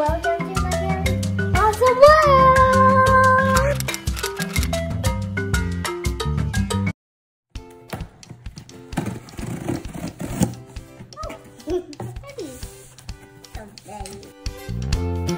Welcome to Makaily's Awesome World! Oh, pretty. So pretty.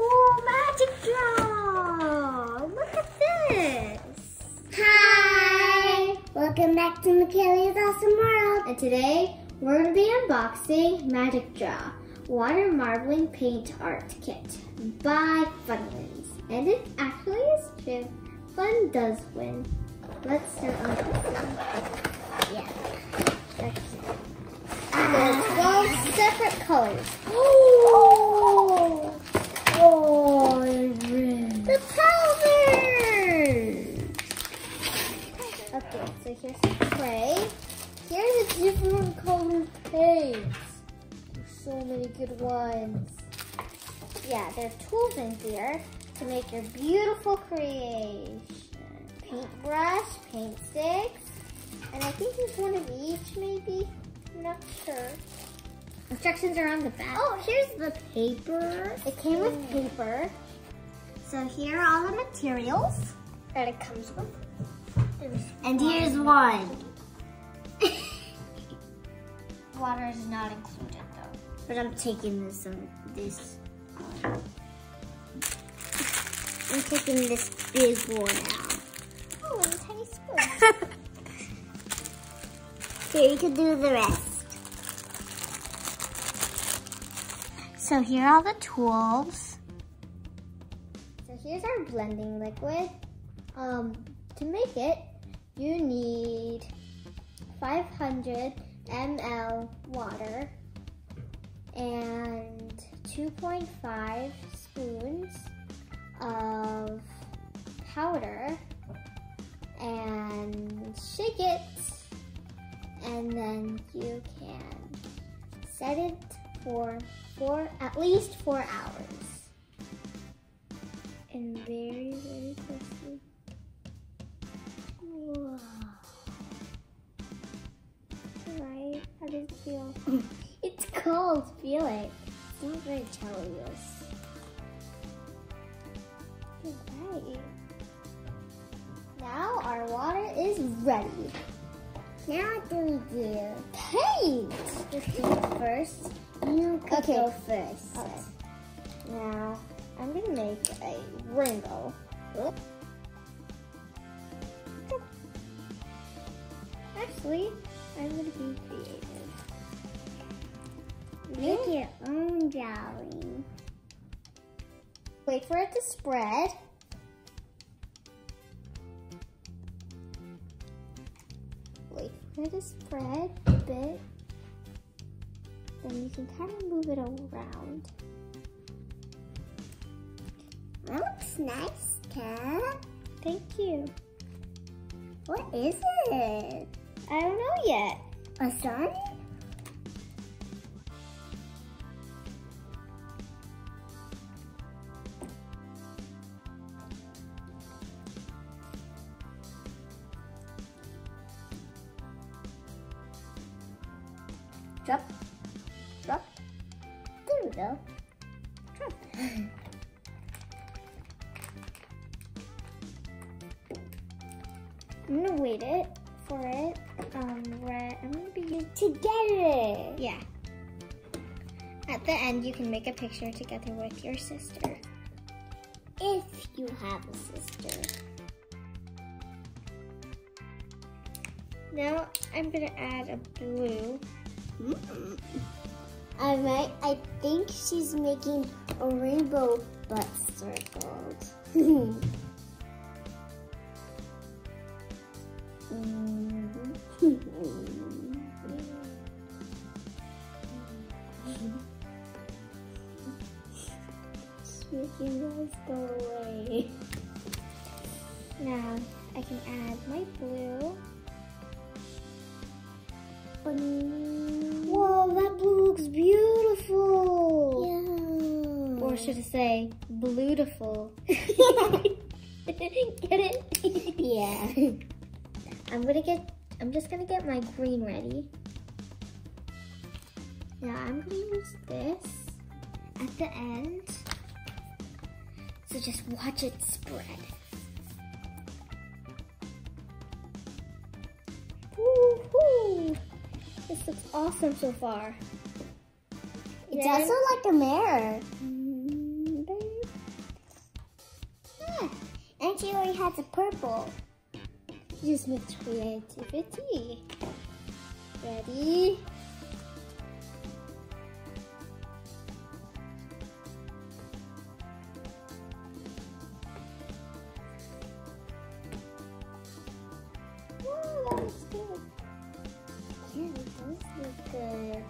Oh, Magic Draw! Look at this! Hi! Welcome back to Makaily's Awesome World! And today, we're going to be unboxing Magic Draw Water Marbling Paint Art Kit by Fun Wins. And it actually is true. Fun does win. Let's start on this one. Yeah. That's it. There's 12 separate colors. Oh! Oh, the powders! Okay, so here's the tray. Here's a different color paints. There's so many good ones. Yeah, there's tools in here to make your beautiful creation. Paintbrush, paint sticks, and I think there's one of each maybe. I'm not sure. Instructions are on the back. Oh, here's the paper. It came with paper. So here are all the materials that it comes with. And here's one. Water is not included though. But I'm taking this on this. I'm taking this big one out. Oh, and a tiny spoon. Here, you can do the rest. So here are all the tools. So here's our blending liquid. To make it, you need 500 ml water and 2.5 spoons of powder and shake it. And then you can set it for at least four hours. And very, very quickly. Whoa. Right? How does it feel? It's cold, feel it. It's not very cellulose. Alright. Now our water is ready. Now what do we do? Paint! Paint first. You can go first. Okay. Now, I'm going to make a rainbow. Oops. Actually, I'm going to be creative. Make your own drawing. Wait for it to spread. Let it spread a bit, then you can kind of move it around. That looks nice, Kat. Thank you. What is it? I don't know yet. A sun? Drop, drop, there we go, drop. I'm gonna wait it for it, right, I'm gonna begin together. Yeah. At the end, you can make a picture together with your sister. If you have a sister. Now, I'm gonna add a blue. Alright, I think she's making a rainbow but circled. She's making those go away. Now, I can add my blue. Whoa, that blue looks beautiful. Yeah. Or should I say, beautiful? Get it? Yeah. I'm gonna get I'm just gonna get my green ready. Now I'm gonna use this at the end. So just watch it spread. Woohoo! This looks awesome so far. It's then, also like a mirror. Yeah. And she already has a purple. Just with creativity. Ready? Whoa, that looks good. Yeah, it does look good.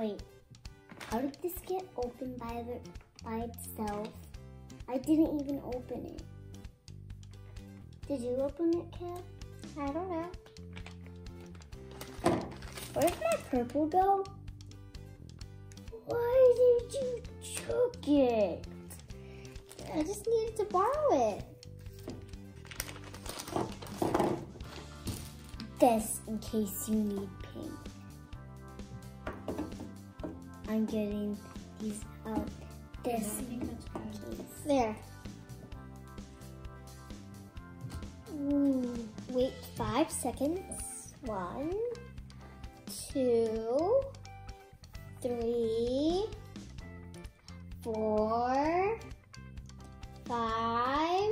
Wait, how did this get opened by itself? I didn't even open it. Did you open it, Kel? I don't know. Where did my purple go? Why did you choke it? I just needed to borrow it. This in case you need paint. I'm getting these out. This. There. Ooh, wait 5 seconds. 1, 2, 3, 4, 5.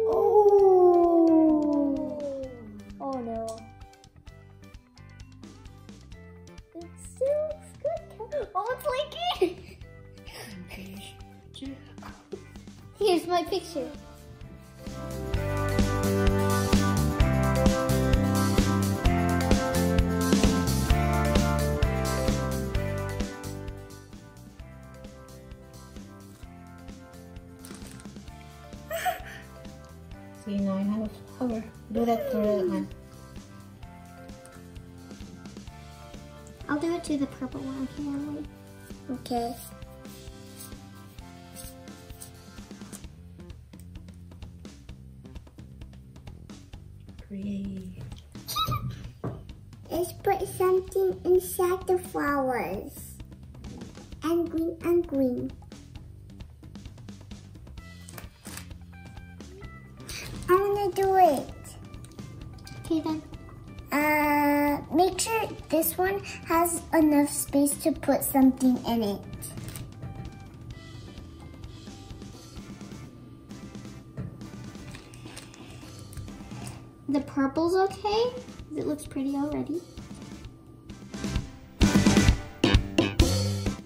Ooh. Oh no. It still looks good. Oh, it's like it! Here's my picture. See, now I have a flower. Do that to the one. I'll do it to the purple one, can I? Okay. Great. Let's put something inside the flowers. And green and green. I'm gonna do it. Okay then. Make sure this one has enough space to put something in it. The purple's okay. It looks pretty already.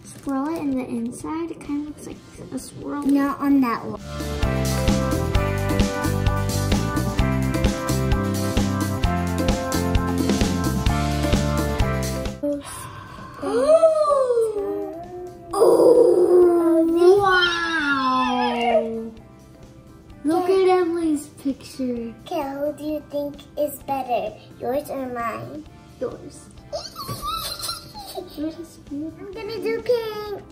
Swirl it in the inside. It kind of looks like a swirl. Not on that one. Picture. Okay, who do you think is better, yours or mine? Yours. I'm gonna do pink.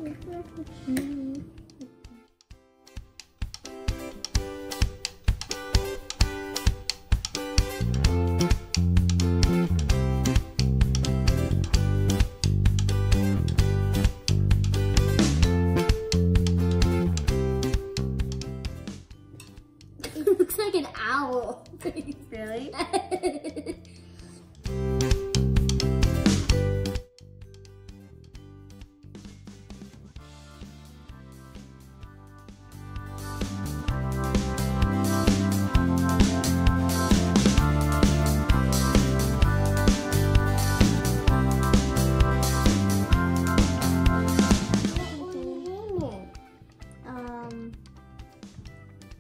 Really?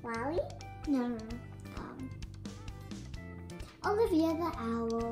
Wally? No. Olivia the owl.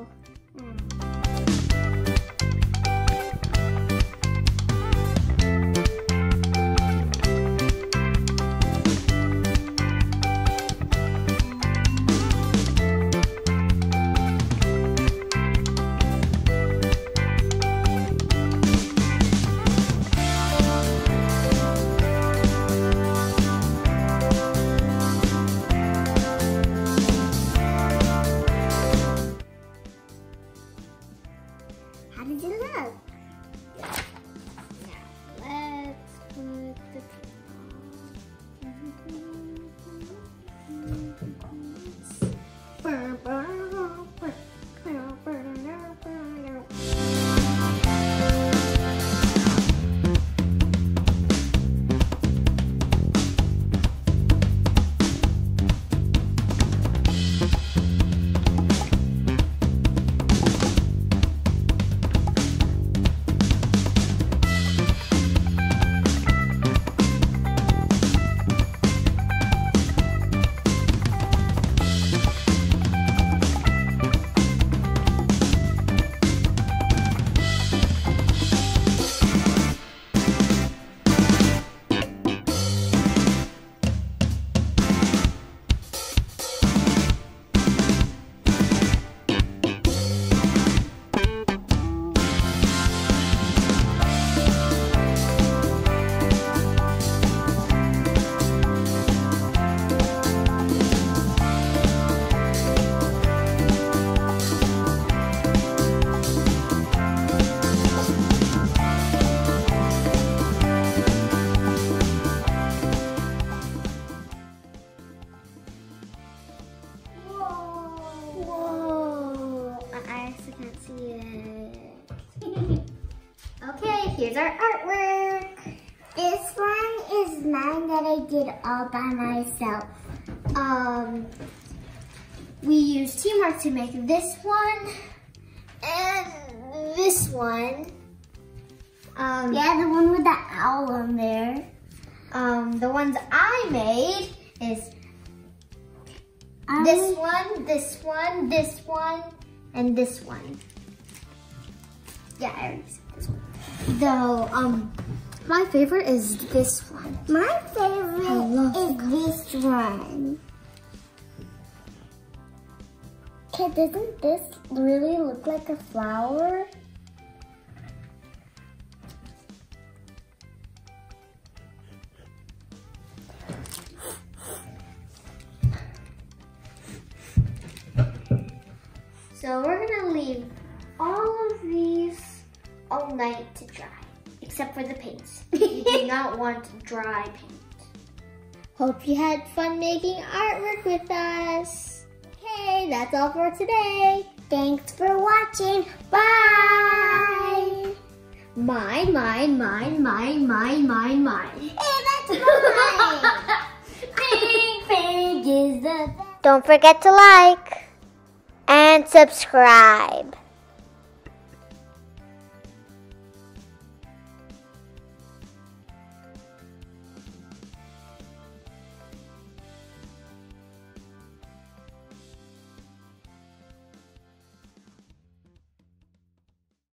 here's our artwork. This one is mine that I did all by myself. We used teamwork to make this one and this one. Yeah, the one with the owl on there. The ones I made is this one, this one, this one, and this one. Yeah, I already said this one. Though, my favorite is this one. My favorite is this one. Okay, doesn't this really look like a flower? So we're gonna leave all of these all night to dry, except for the paints. You do not want dry paint. Hope you had fun making artwork with us. Okay, that's all for today. Thanks for watching. Bye. Mine, mine, mine, mine, mine, mine, mine. Hey, that's mine. Pink, pink is the best. Don't forget to like and subscribe.